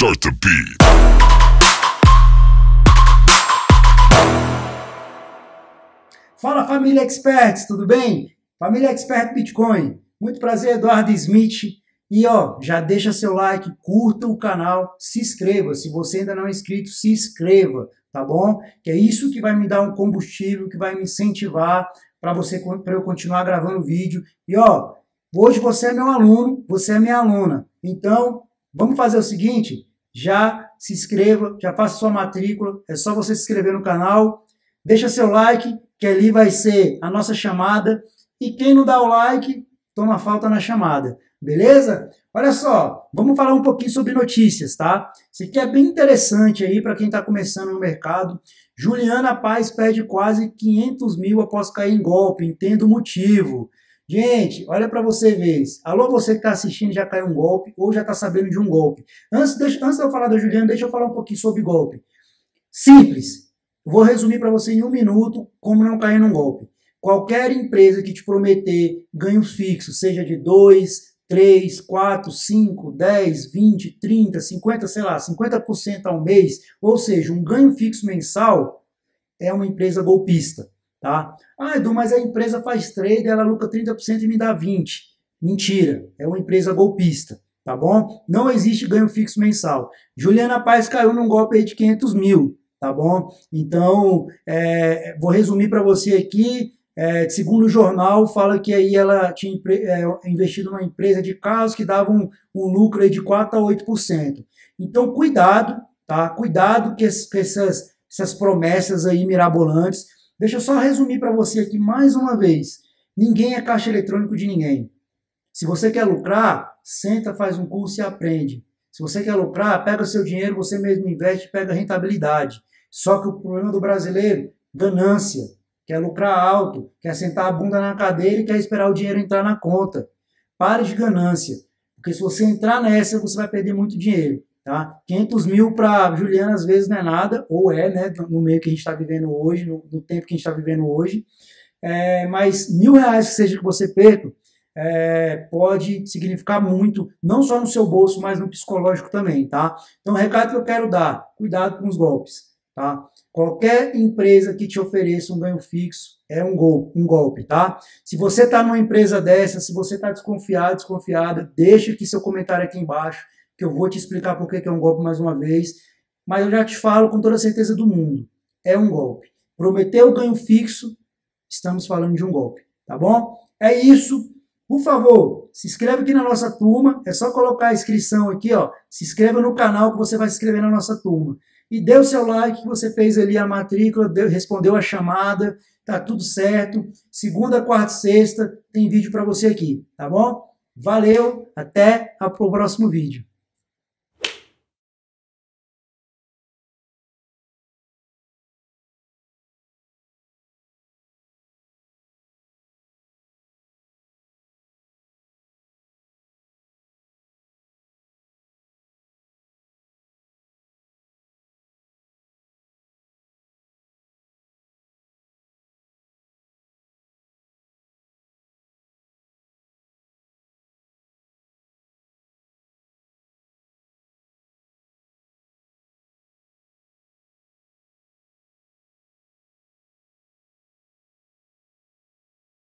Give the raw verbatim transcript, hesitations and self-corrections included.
Start the beat. Fala, família experts, tudo bem? Família Expert Bitcoin. Muito prazer, Eduardo Smith. E ó, já deixa seu like, curta o canal, se inscreva. Se você ainda não é inscrito, se inscreva, tá bom? Que é isso que vai me dar um combustível, que vai me incentivar para você para eu continuar gravando vídeo. E ó, hoje você é meu aluno, você é minha aluna. Então, vamos fazer o seguinte, já se inscreva, já faça sua matrícula, é só você se inscrever no canal, deixa seu like, que ali vai ser a nossa chamada, e quem não dá o like, toma falta na chamada, beleza? Olha só, vamos falar um pouquinho sobre notícias, tá? Isso aqui é bem interessante aí para quem está começando no mercado. Juliana Paes perde quase quinhentos mil após cair em golpe, entendo o motivo. Gente, olha para você ver. Alô, você que está assistindo, já caiu um golpe ou já está sabendo de um golpe. Antes, deixa, antes de eu falar da Juliana, deixa eu falar um pouquinho sobre golpe. Simples. Vou resumir para você em um minuto como não cair num golpe. Qualquer empresa que te prometer ganho fixo, seja de dois, três, quatro, cinco, dez, vinte, trinta, cinquenta, sei lá, cinquenta por cento ao mês, ou seja, um ganho fixo mensal, é uma empresa golpista. Tá? Ah, Edu, mas a empresa faz trade, ela lucra trinta por cento e me dá vinte por cento. Mentira, é uma empresa golpista, tá bom? Não existe ganho fixo mensal. Juliana Paes caiu num golpe aí de quinhentos mil, tá bom? Então, é, vou resumir para você aqui. É, segundo o jornal, fala que aí ela tinha é, investido numa empresa de carros que dava um, um lucro aí de quatro a oito por cento. Então, cuidado, tá? Cuidado com essas, essas promessas aí mirabolantes. Deixa eu só resumir para você aqui mais uma vez. Ninguém é caixa eletrônico de ninguém. Se você quer lucrar, senta, faz um curso e aprende. Se você quer lucrar, pega seu dinheiro, você mesmo investe, pega rentabilidade. Só que o problema do brasileiro, ganância. Quer lucrar alto, quer sentar a bunda na cadeira e quer esperar o dinheiro entrar na conta. Pare de ganância. Porque se você entrar nessa, você vai perder muito dinheiro. Tá? quinhentos mil para Juliana às vezes não é nada, ou é, né, no meio que a gente está vivendo hoje, no, no tempo que a gente está vivendo hoje, é, mas mil reais que seja que você perca, é, pode significar muito, não só no seu bolso, mas no psicológico também, tá? Então o recado que eu quero dar, cuidado com os golpes, tá? Qualquer empresa que te ofereça um ganho fixo é um golpe, um golpe, tá? Se você está numa empresa dessa, se você está desconfiado, desconfiada, deixa aqui seu comentário aqui embaixo, que eu vou te explicar por que é um golpe mais uma vez, mas eu já te falo com toda a certeza do mundo, é um golpe. Prometeu o ganho fixo, estamos falando de um golpe, tá bom? É isso, por favor, se inscreve aqui na nossa turma, é só colocar a inscrição aqui, ó, se inscreva no canal que você vai se inscrever na nossa turma. E dê o seu like, que você fez ali a matrícula, deu, respondeu a chamada, tá tudo certo. Segunda, quarta e sexta tem vídeo para você aqui, tá bom? Valeu, até o próximo vídeo.